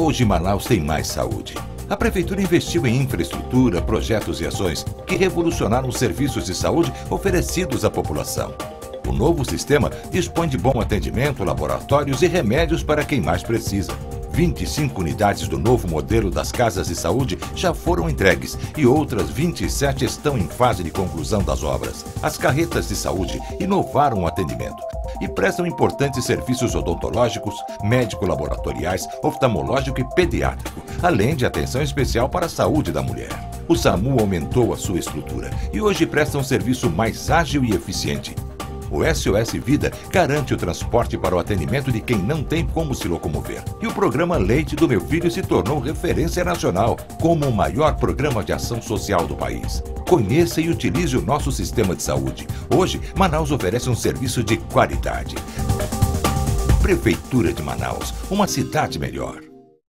hoje Manaus tem mais saúde. A Prefeitura investiu em infraestrutura, projetos e ações que revolucionaram os serviços de saúde oferecidos à população. O novo sistema dispõe de bom atendimento, laboratórios e remédios para quem mais precisa. 25 unidades do novo modelo das casas de saúde já foram entregues e outras 27 estão em fase de conclusão das obras. As carretas de saúde inovaram o atendimento e prestam importantes serviços odontológicos, médico-laboratoriais, oftalmológico e pediátrico, além de atenção especial para a saúde da mulher. O SAMU aumentou a sua estrutura e hoje presta um serviço mais ágil e eficiente. O SOS Vida garante o transporte para o atendimento de quem não tem como se locomover. E o programa Leite do Meu Filho se tornou referência nacional como o maior programa de ação social do país. Conheça e utilize o nosso sistema de saúde. Hoje, Manaus oferece um serviço de qualidade. Prefeitura de Manaus, uma cidade melhor.